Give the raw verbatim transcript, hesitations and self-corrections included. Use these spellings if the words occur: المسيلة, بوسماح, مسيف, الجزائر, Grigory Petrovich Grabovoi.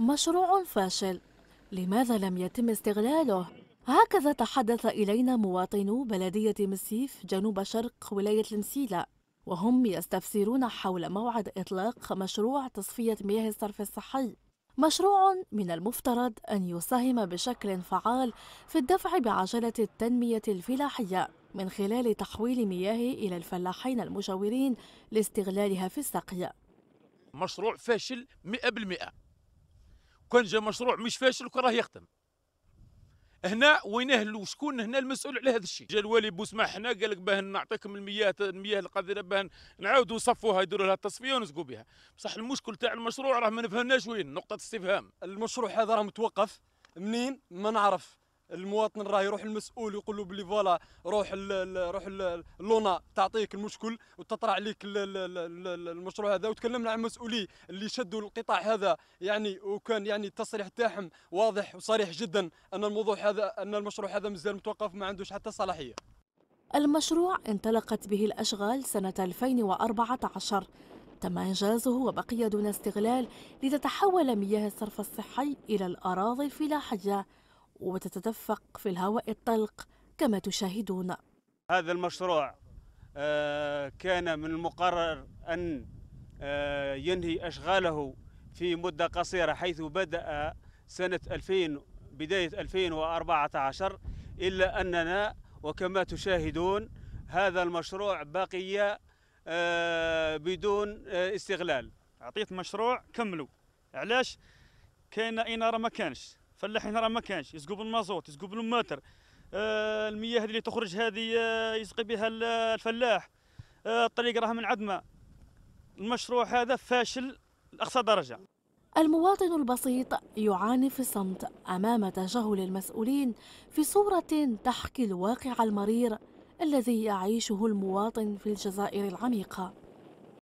مشروع فاشل، لماذا لم يتم استغلاله؟ هكذا تحدث إلينا مواطنو بلدية مسيف جنوب شرق ولاية المسيلة، وهم يستفسرون حول موعد إطلاق مشروع تصفية مياه الصرف الصحي، مشروع من المفترض أن يساهم بشكل فعال في الدفع بعجلة التنمية الفلاحية من خلال تحويل مياه إلى الفلاحين المجاورين لاستغلالها في السقي. مشروع فاشل مئة بالمئة، كان جا مشروع مش فاشل وكان راه يختم. هنا وينه وشكون هنا المسؤول على هذا الشيء؟ جا الوالي بوسماح هنا قال لك باه نعطيكم المياه المياه القذره باه نعاودوا نصفوها يديروا لها التصفيه ونسقوا بها، بصح المشكل تاع المشروع راه ما نفهمناش وين، نقطه استفهام. المشروع هذا راه متوقف منين؟ ما نعرف. المواطن راه يروح المسؤول يقول له بلي فوالا روح ال روح ال لونا تعطيك المشكل وتطرح عليك ال ال ال المشروع هذا. وتكلمنا عن مسؤولي اللي شدوا القطاع هذا يعني، وكان يعني التصريح تاعهم واضح وصريح جدا ان الموضوع هذا ان المشروع هذا مازال متوقف ما عندوش حتى صلاحيه. المشروع انطلقت به الاشغال سنه ألفين وأربعة عشر، تم انجازه وبقي دون استغلال لتتحول مياه الصرف الصحي الى الاراضي الفلاحيه وتتدفق في الهواء الطلق كما تشاهدون. هذا المشروع كان من المقرر أن ينهي أشغاله في مدة قصيرة، حيث بدأ سنة ألفين بداية ألفين وأربعة عشر، إلا أننا وكما تشاهدون هذا المشروع بقي بدون استغلال. أعطيت مشروع كملوا، علاش؟ كاين إنارة ما كانش، فلاحين راه ما كانش يسقوا بالمازوت يسقوا بالماتر، آه المياه اللي تخرج هذه آه يسقي بها الفلاح، آه الطريق راه منعدمه. المشروع هذا فاشل لاقصى درجه. المواطن البسيط يعاني في الصمت امام تجاهل المسؤولين في صوره تحكي الواقع المرير الذي يعيشه المواطن في الجزائر العميقه.